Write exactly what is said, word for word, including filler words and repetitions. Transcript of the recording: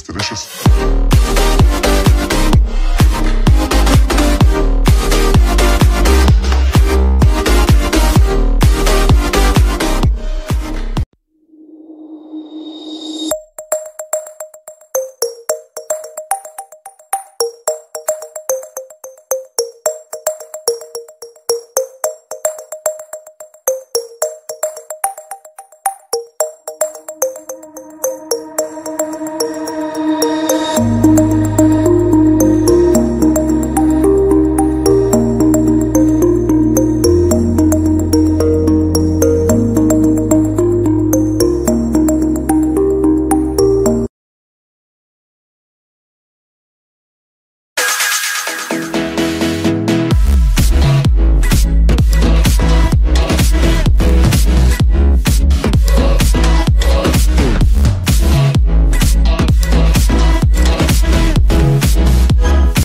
It's delicious.